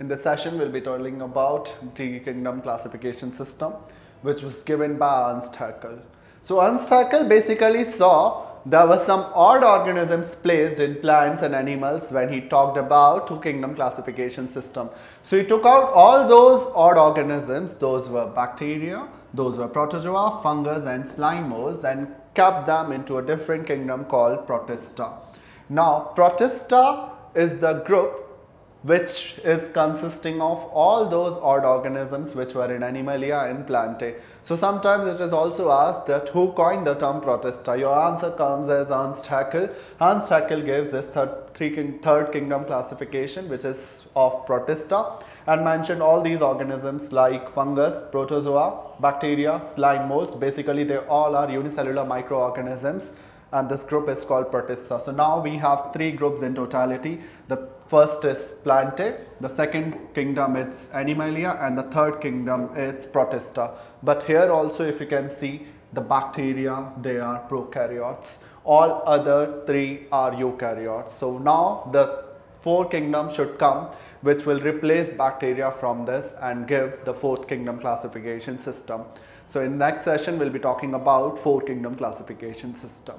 In this session, we'll be talking about the kingdom classification system, which was given by Ernst Haeckel. So Ernst Haeckel basically saw there were some odd organisms placed in plants and animals when he talked about two kingdom classification system. So he took out all those odd organisms. Those were bacteria, those were protozoa, fungus and slime molds, and kept them into a different kingdom called Protista. Now Protista is the group which is consisting of all those odd organisms which were in Animalia and Plantae. So sometimes it is also asked that who coined the term Protista. Your answer comes as Ernst Haeckel. Ernst Haeckel gives this third kingdom classification, which is of Protista, and mentioned all these organisms like fungus, protozoa, bacteria, slime molds. Basically they all are unicellular microorganisms, and this group is called Protista. So now we have three groups in totality. The first is Plantae, the second kingdom is Animalia, and the third kingdom is Protista. But here also, if you can see, the bacteria, they are prokaryotes. All other three are eukaryotes. So now the fourth kingdom should come, which will replace bacteria from this and give the fourth kingdom classification system. So in next session, we'll be talking about four kingdom classification system.